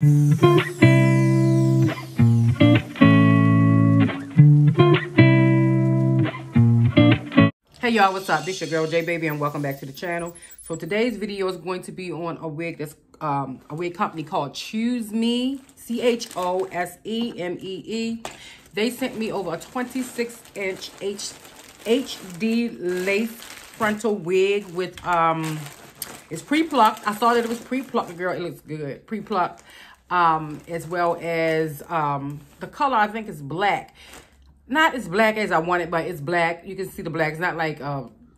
Hey y'all, what's up? This your girl J Baby and welcome back to the channel. So today's video is going to be on a wig that's a wig company called Choose Me, Chosemee. They sent me over a 26-inch HD lace frontal wig with it's pre-plucked. I saw that it was pre-plucked, girl. It looks good. Pre-plucked. As well as the color I think is black. Not as black as I wanted, but it's black. You can see the black. It's not like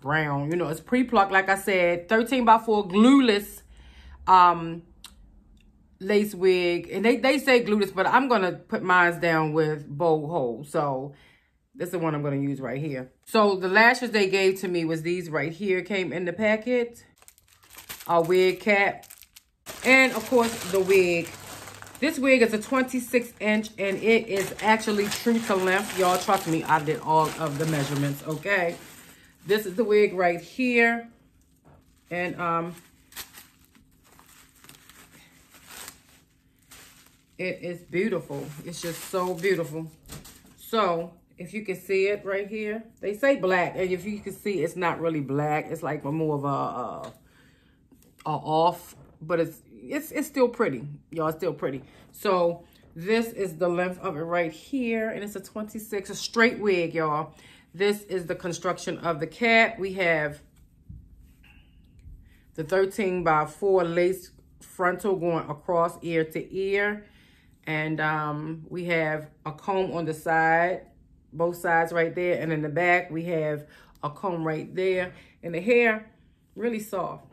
brown. You know, it's pre-plucked, like I said. 13x4 glueless lace wig. And they say glueless, but I'm gonna put mine down with bow holes. So this is the one I'm gonna use right here. So the lashes they gave to me was these right here, came in the packet. Our wig cap. And of course the wig. This wig is a 26-inch, and it is actually true to length. Y'all, trust me, I did all of the measurements, okay? This is the wig right here. And it is beautiful. It's just so beautiful. So, if you can see it right here, they say black. And if you can see, it's not really black. It's like more of a off, but it's still pretty, y'all. It's still pretty. So this is the length of it right here, and it's a 26, a straight wig, y'all. This is the construction of the cap. We have the 13x4 lace frontal going across ear to ear, and we have a comb on the side, both sides right there, and in the back we have a comb right there, and the hair really soft.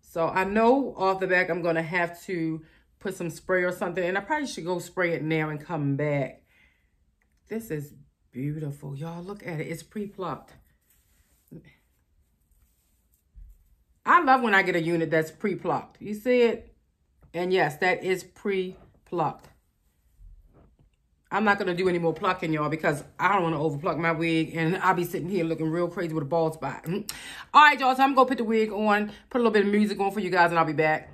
So I know off the back I'm going to have to put some spray or something. And I probably should go spray it now and come back. This is beautiful. Y'all, look at it. It's pre-plucked. I love when I get a unit that's pre-plucked. You see it? And yes, that is pre-plucked. I'm not going to do any more plucking, y'all, because I don't want to overpluck my wig. And I'll be sitting here looking real crazy with a bald spot. All right, y'all. So I'm going to put the wig on, put a little bit of music on for you guys, and I'll be back.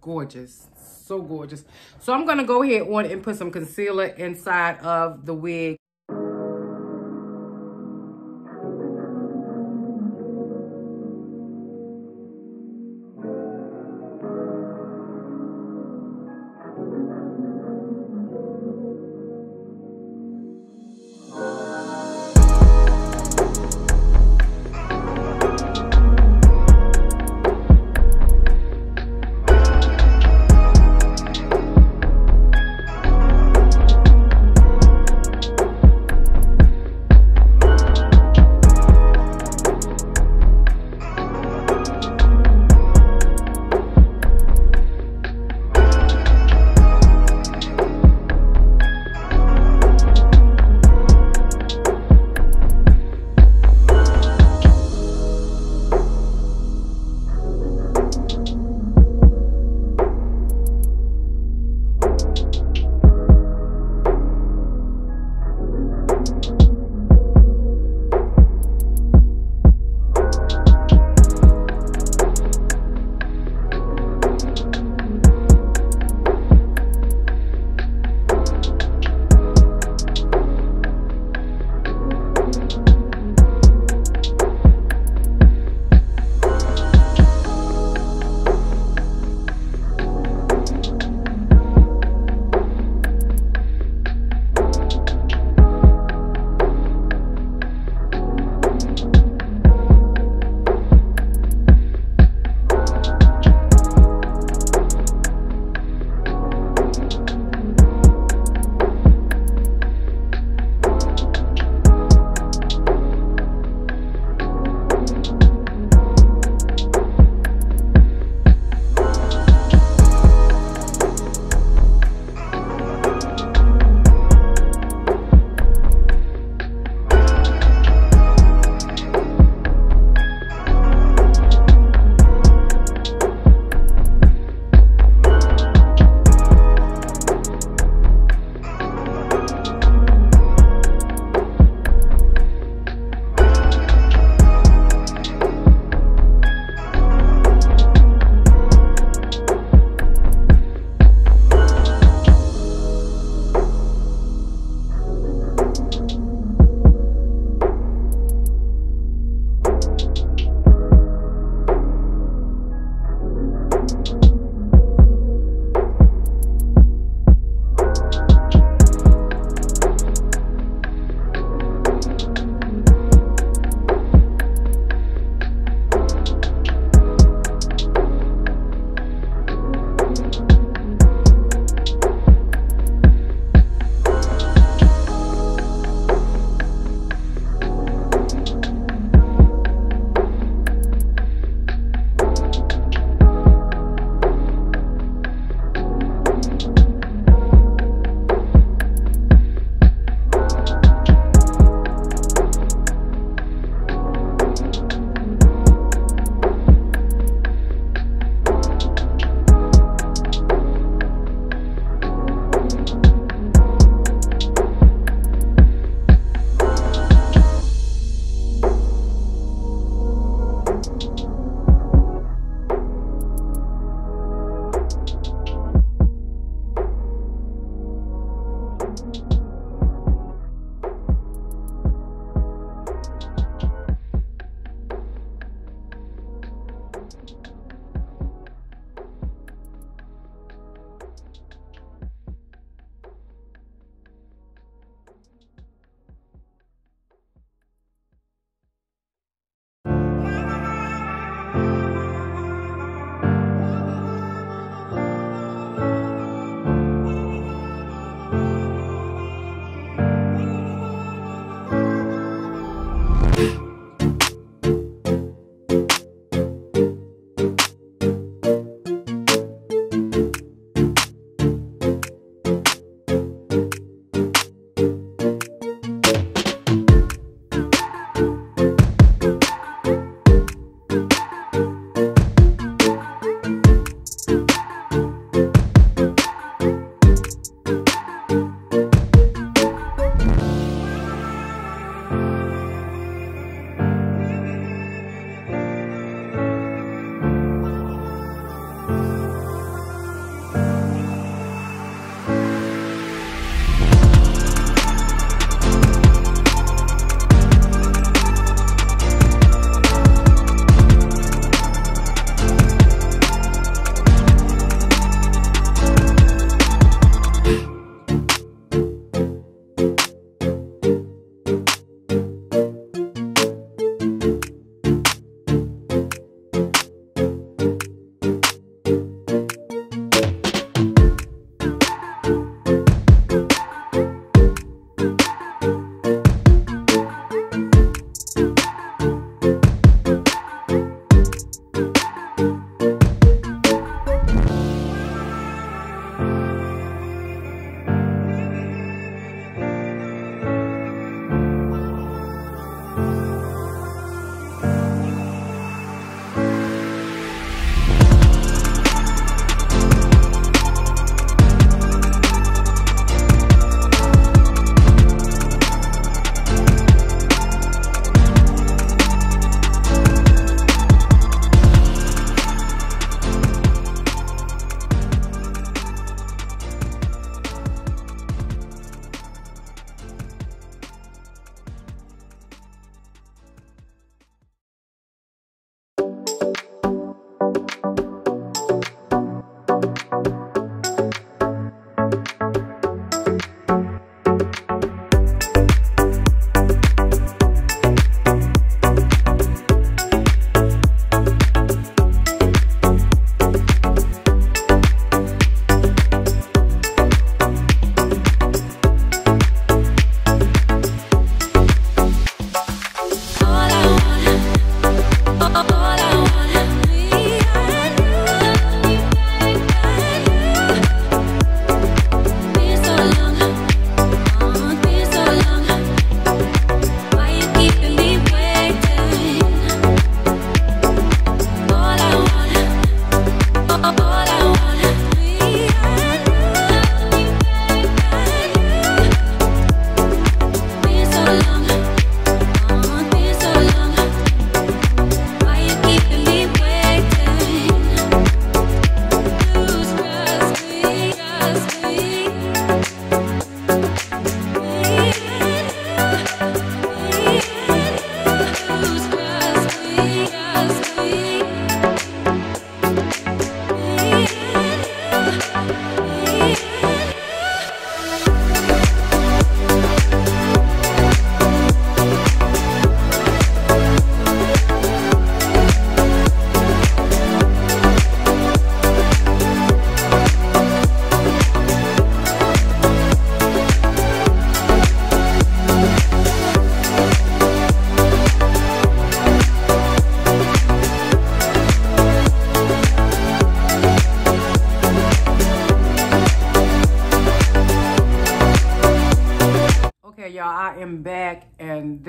Gorgeous, so gorgeous. So I'm gonna go ahead on and put some concealer inside of the wig.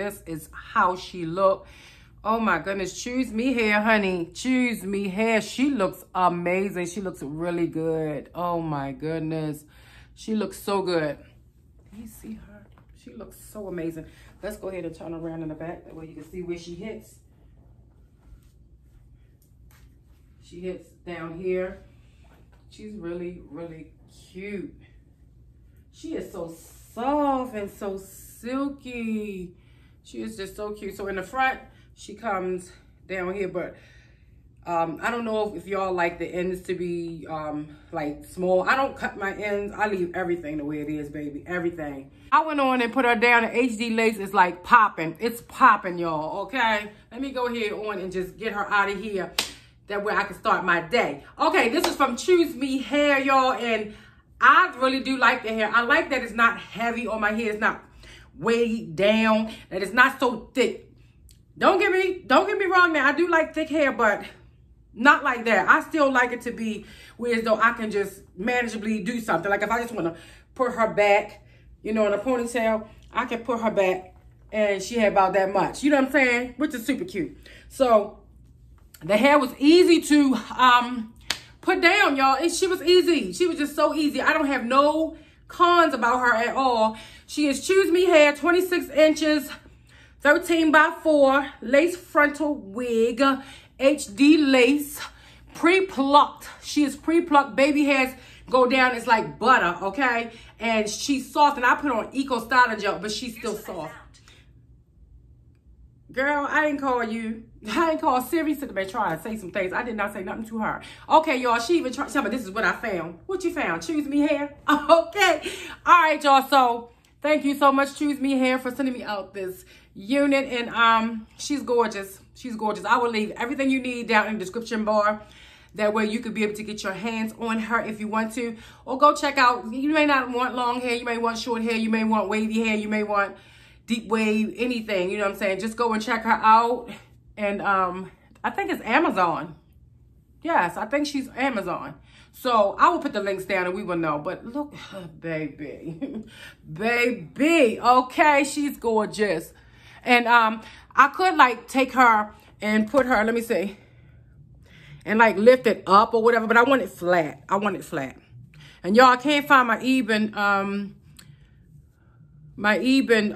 this is how she look. Oh my goodness, Choose Me Hair, honey. Choose Me Hair. She looks amazing. She looks really good. Oh my goodness. She looks so good. You see her? She looks so amazing. Let's go ahead and turn around in the back. That way you can see where she hits. She hits down here. She's really, really cute. She is so soft and so silky. She is just so cute. So in the front, she comes down here, but I don't know if y'all like the ends to be like small. I don't cut my ends. I leave everything the way it is, baby. Everything. I went on and put her down. The HD lace is like popping. It's popping, y'all. Okay. Let me go ahead on and just get her out of here. That way I can start my day. Okay, this is from Choose Me Hair, y'all. And I really do like the hair. I like that it's not heavy on my hair. It's not weighed down. That it's not so thick. Don't get me wrong now. I do like thick hair, but not like that. I still like it to be where as though I can just manageably do something. Like if I just want to put her back, you know, in a ponytail, I can put her back and she had about that much. You know what I'm saying? Which is super cute. So the hair was easy to put down, y'all. She was easy. She was just so easy. I don't have no cons about her at all. She is Choose Me Hair, 26 inches, 13x4, lace frontal wig, HD lace, pre-plucked. She is pre-plucked. Baby hairs go down. It's like butter, okay? And she's soft. And I put on Eco Styler Gel, but she's still soft. Girl, I didn't call you. I ain't called Siri. Sit there trying to say some things. I did not say nothing to her. Okay, y'all. She even tried. Tell me, this is what I found. What you found? Choose Me Hair? Okay. All right, y'all. So thank you so much, Choose Me Hair, for sending me out this unit. And she's gorgeous. She's gorgeous. I will leave everything you need down in the description bar. That way you could be able to get your hands on her if you want to. Or go check out. You may not want long hair. You may want short hair. You may want wavy hair. You may want deep wave, anything. You know what I'm saying? Just go and check her out. And I think it's Amazon. Yes, I think she's Amazon. So I will put the links down and we will know. But look, baby. Baby. Okay, she's gorgeous. And I could like take her and put her, let me see, and like lift it up or whatever. But I want it flat. I want it flat. And y'all, I can't find my even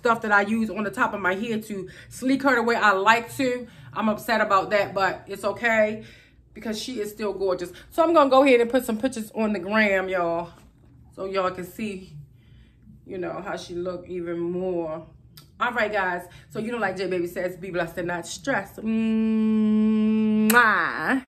stuff that I use on the top of my hair to sleek her the way I like to. I'm upset about that, but it's okay because she is still gorgeous. So I'm going to go ahead and put some pictures on the gram, y'all, so y'all can see, you know, how she look even more. All right, guys. So, you know, like J Baby says, be blessed and not stressed. Mwah.